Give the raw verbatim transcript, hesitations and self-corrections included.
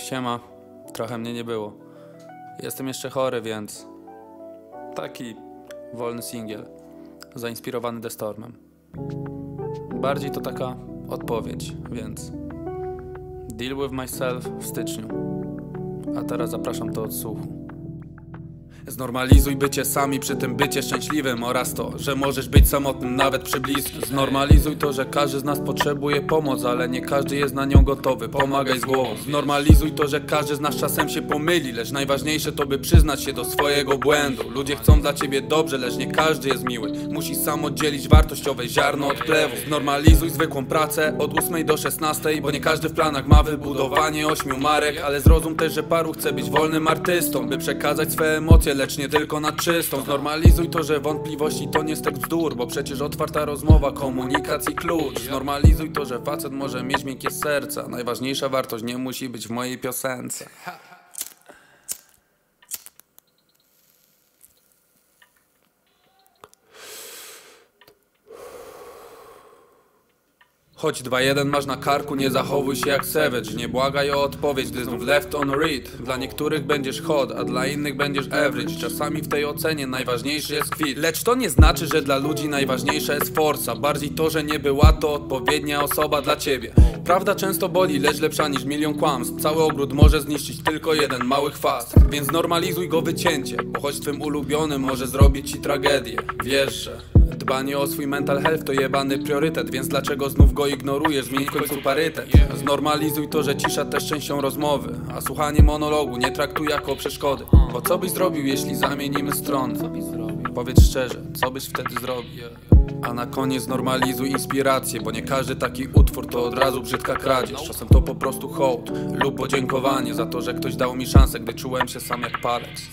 Siema, trochę mnie nie było. Jestem jeszcze chory, więc... Taki wolny singiel, zainspirowany The Stormem. Bardziej to taka odpowiedź, więc... Deal with myself w styczniu. A teraz zapraszam do odsłuchu. Znormalizuj bycie sami, przy tym bycie szczęśliwym oraz to, że możesz być samotnym nawet przy bliskim. Znormalizuj to, że każdy z nas potrzebuje pomocy, ale nie każdy jest na nią gotowy, pomagaj z głową. Znormalizuj to, że każdy z nas czasem się pomyli, lecz najważniejsze to by przyznać się do swojego błędu. Ludzie chcą dla ciebie dobrze, lecz nie każdy jest miły, musisz sam oddzielić wartościowe ziarno od plewu. Znormalizuj zwykłą pracę od ósmej do szesnastej, bo nie każdy w planach ma wybudowanie ośmiu marek, ale zrozum też, że paru chce być wolnym artystą, by przekazać swe emocje, lecz nie tylko na czystą. Znormalizuj to, że wątpliwości to nie stek bzdur, bo przecież otwarta rozmowa, komunikacji klucz. Znormalizuj to, że facet może mieć miękkie serca, najważniejsza wartość nie musi być w mojej piosence. Choć dwa jeden masz na karku, nie zachowuj się jak savage. Nie błagaj o odpowiedź, gdy znów left on read. Dla niektórych będziesz hot, a dla innych będziesz average. Czasami w tej ocenie najważniejszy jest kwit. Lecz to nie znaczy, że dla ludzi najważniejsza jest forsa. Bardziej to, że nie była to odpowiednia osoba dla ciebie. Prawda często boli, lecz lepsza niż milion kłamstw. Cały ogród może zniszczyć tylko jeden mały chwast. Więc normalizuj go wycięcie, bo choć twym ulubionym może zrobić ci tragedię. Wiesz, że... Dbanie o swój mental health to jebany priorytet, więc dlaczego znów go ignorujesz? Zmień w końcu parytet. Znormalizuj to, że cisza też częścią rozmowy, a słuchanie monologu nie traktuj jako przeszkody. Bo co byś zrobił, jeśli zamienimy strony? Powiedz szczerze, co byś wtedy zrobił? A na koniec normalizuj inspirację, bo nie każdy taki utwór to od razu brzydka kradzież. Czasem to po prostu hołd lub podziękowanie za to, że ktoś dał mi szansę, gdy czułem się sam jak palec.